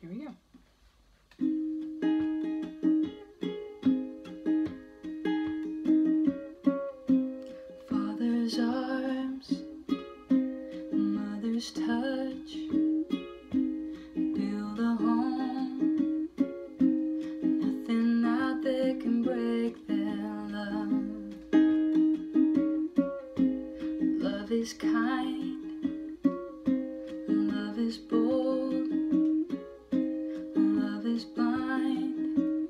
Here we go. Father's arms, mother's touch, build a home, nothing out there can break their love. Love is kind, love is bold, love is blind,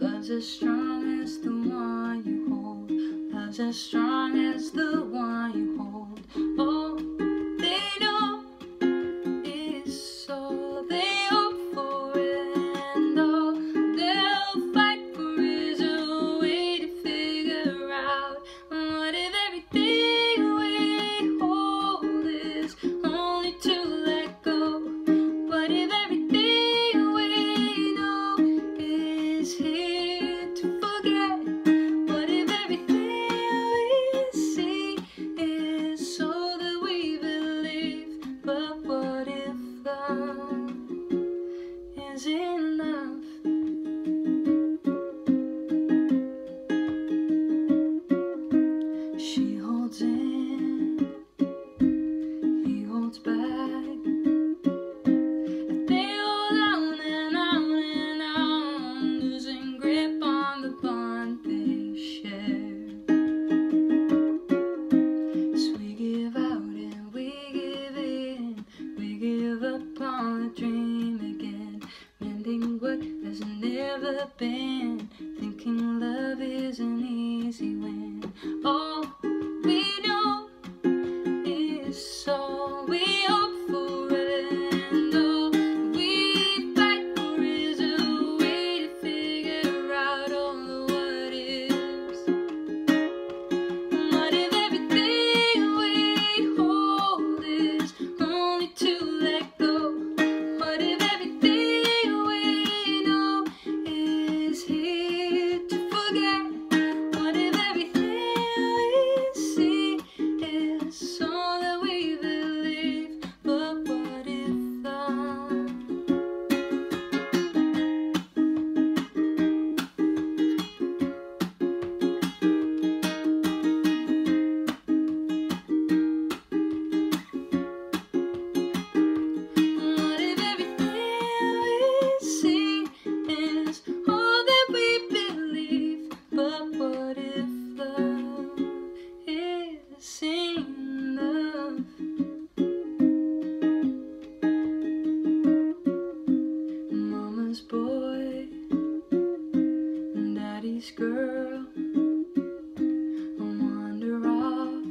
love's as strong as the one you hold, love's as strong as the one you hold. All they know is all they hope for, and all they'll fight for is a way to figure out what if everything we hold is only to let go. What if everything we know is here to forget? What if everything we see is all that we believe? But what if love is enough? She holds in, he holds back. They hold on and on and on, losing grip on the bond they share. So we give out and we give in, we give up on the dream again, mending what has never been, thinking love is an easy win. All we know is all we hope for, and all we fight for is a way to figure out all the what ifs. What if everything we hold is only to let go? What if everything we know is here to forget? What if everything we see is all that we believe? But what if love What if everything we see is all that we believe? But what if love is enough? Mama's boy, daddy's girl, wander off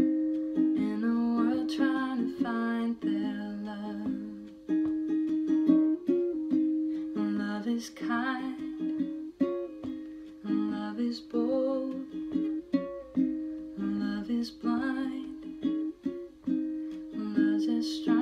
in a world trying to find their love. Love is kind, love is bold, love is blind, love's as strong.